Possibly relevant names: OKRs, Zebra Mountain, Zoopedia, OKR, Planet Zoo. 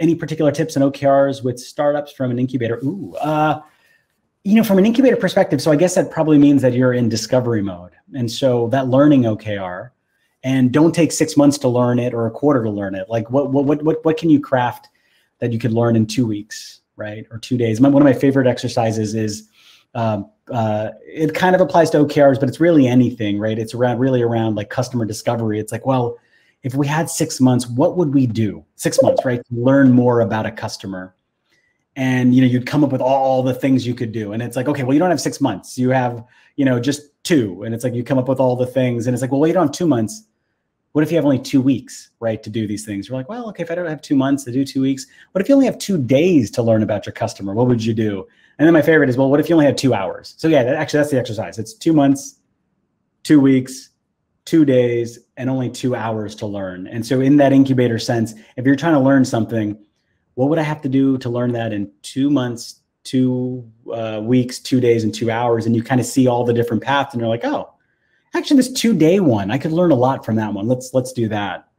Any particular tips on OKRs with startups from an incubator? From an incubator perspective, so I guess that probably means that you're in discovery mode. And so that learning OKR, and don't take 6 months to learn it or a quarter to learn it. Like what can you craft that you could learn in 2 weeks, right? Or 2 days. One of my favorite exercises is, it kind of applies to OKRs, but it's really anything, right? It's really around like customer discovery. It's like, well, if we had 6 months, what would we do? 6 months, right? To learn more about a customer. And, you'd come up with all the things you could do. And it's like, okay, well, you don't have 6 months. You have, just 2. And it's like, you come up with all the things. And it's like, well, you don't have 2 months. What if you have only 2 weeks, right, to do these things? You're like, well, okay, if I don't have 2 months to do 2 weeks, what if you only have 2 days to learn about your customer? What would you do? And then my favorite is, well, what if you only have 2 hours? So yeah, that's the exercise. It's 2 months, 2 weeks, 2 days, and only 2 hours to learn. And so in that incubator sense, if you're trying to learn something, what would I have to do to learn that in 2 months, 2 weeks, 2 days, and 2 hours? And you kind of see all the different paths and you're like, oh, actually this 2-day one, I could learn a lot from that one. Let's do that.